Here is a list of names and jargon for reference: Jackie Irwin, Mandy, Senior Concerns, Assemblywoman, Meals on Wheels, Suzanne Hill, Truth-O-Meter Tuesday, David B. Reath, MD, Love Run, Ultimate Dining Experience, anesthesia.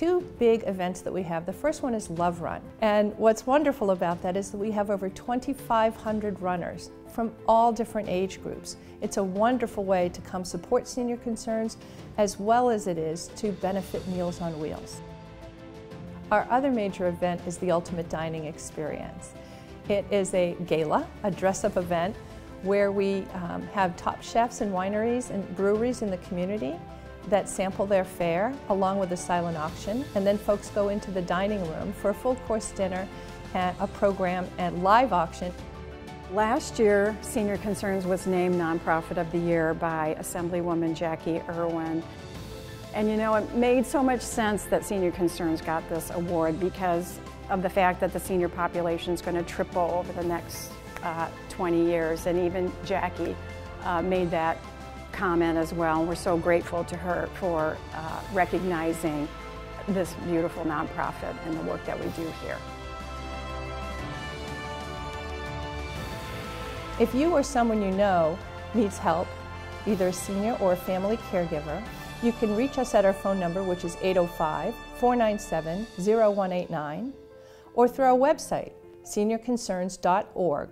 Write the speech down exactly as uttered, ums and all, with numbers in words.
two big events that we have. The first one is Love Run. And what's wonderful about that is that we have over twenty-five hundred runners from all different age groups. It's a wonderful way to come support Senior Concerns, as well as it is to benefit Meals on Wheels. Our other major event is the Ultimate Dining Experience. It is a gala, a dress-up event, where we um, have top chefs and wineries and breweries in the community that sample their fare along with a silent auction, and then folks go into the dining room for a full course dinner, and a program and live auction. Last year, Senior Concerns was named Nonprofit of the Year by Assemblywoman Jackie Irwin. And you know, it made so much sense that Senior Concerns got this award because of the fact that the senior population is going to triple over the next uh, twenty years, and even Jackie uh, made that comment as well. And we're so grateful to her for uh, recognizing this beautiful nonprofit and the work that we do here. If you or someone you know needs help, either a senior or a family caregiver, you can reach us at our phone number, which is eight oh five, four nine seven, zero one eight nine, or through our website, senior concerns dot org.